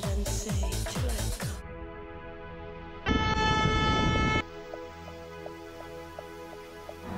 And say to let go.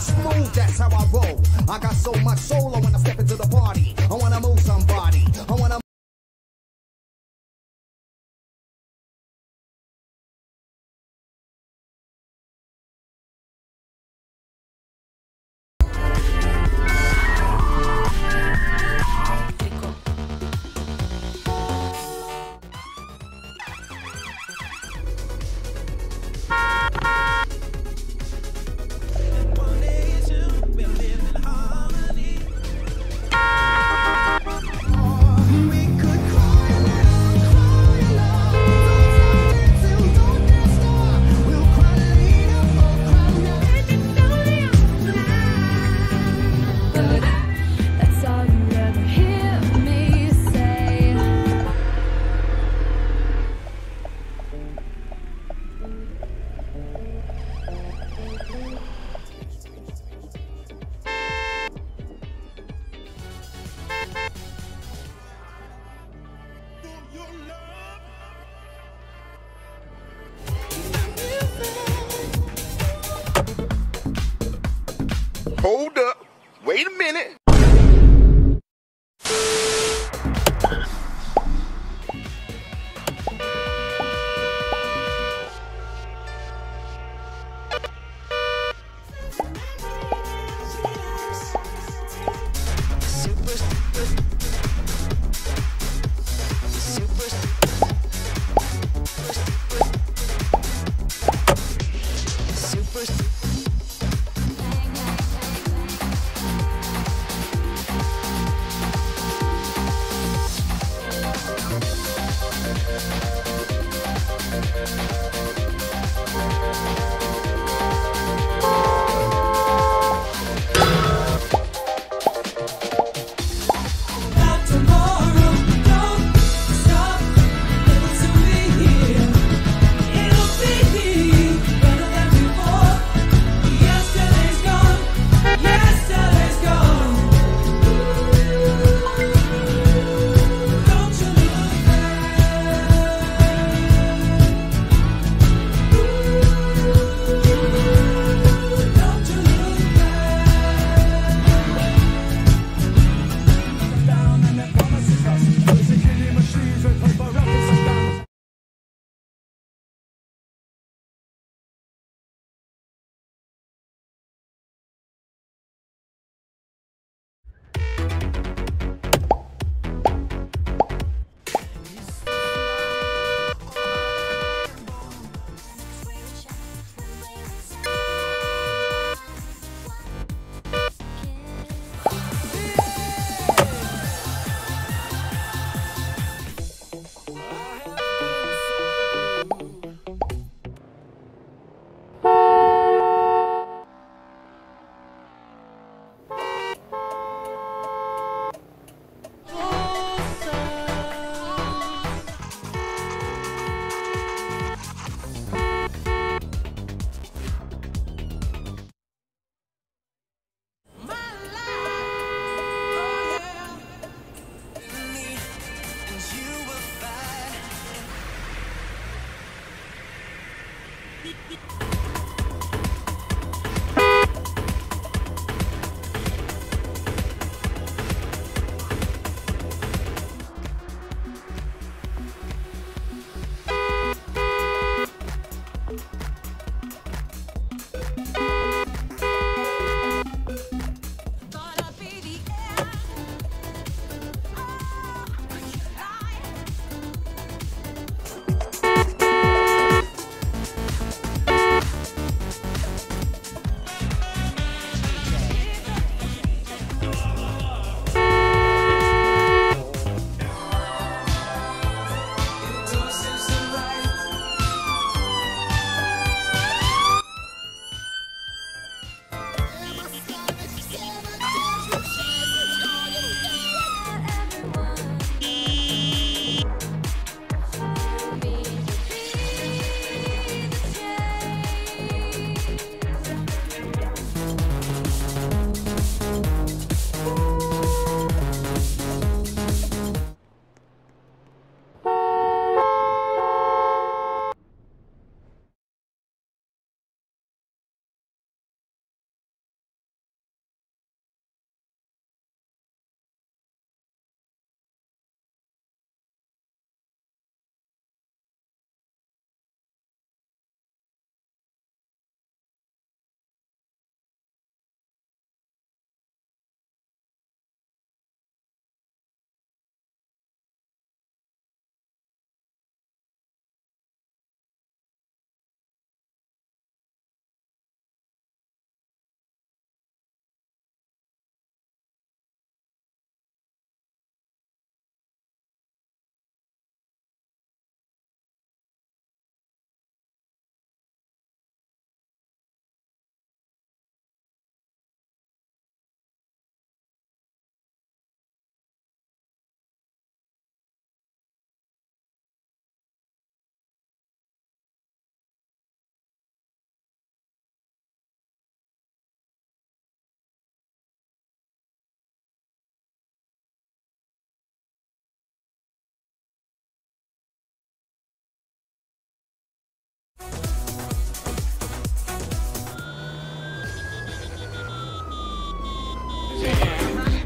Smooth, that's how I roll. I got so much soul, I wanna step into the party. I wanna move somebody. I wanna hold up, wait a minute.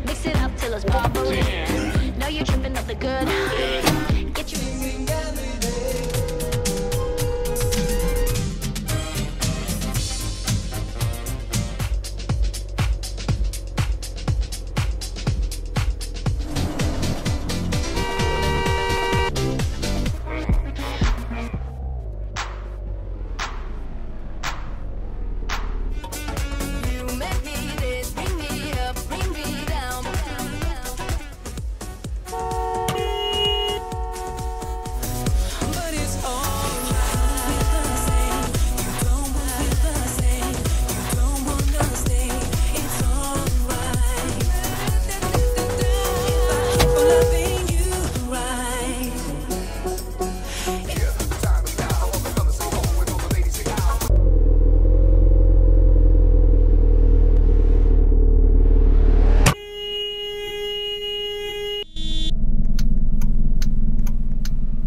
Mix it up till it's bubbling. Know you're dripping up the good.